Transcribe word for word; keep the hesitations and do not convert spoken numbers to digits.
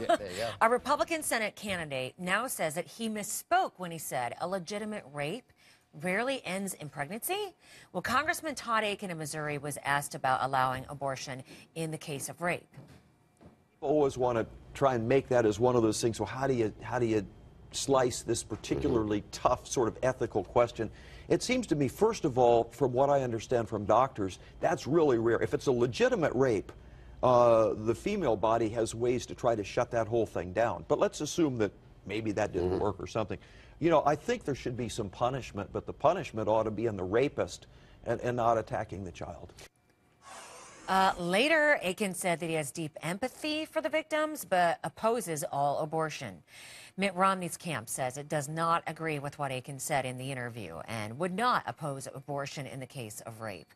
Yeah, there you go. A Republican Senate candidate now says that he misspoke when he said a legitimate rape rarely ends in pregnancy. Well, Congressman Todd Akin of Missouri was asked about allowing abortion in the case of rape. People always want to try and make that as one of those things. So how do you how do you slice this particularly tough sort of ethical question? It seems to me, first of all, from what I understand from doctors, that's really rare. If it's a legitimate rape, Uh, the female body has ways to try to shut that whole thing down. But let's assume that maybe that didn't mm-hmm. work or something. You know, I think there should be some punishment, but the punishment ought to be on the rapist and, and not attacking the child. Uh, later, Akin said that he has deep empathy for the victims, but opposes all abortion. Mitt Romney's camp says it does not agree with what Akin said in the interview and would not oppose abortion in the case of rape.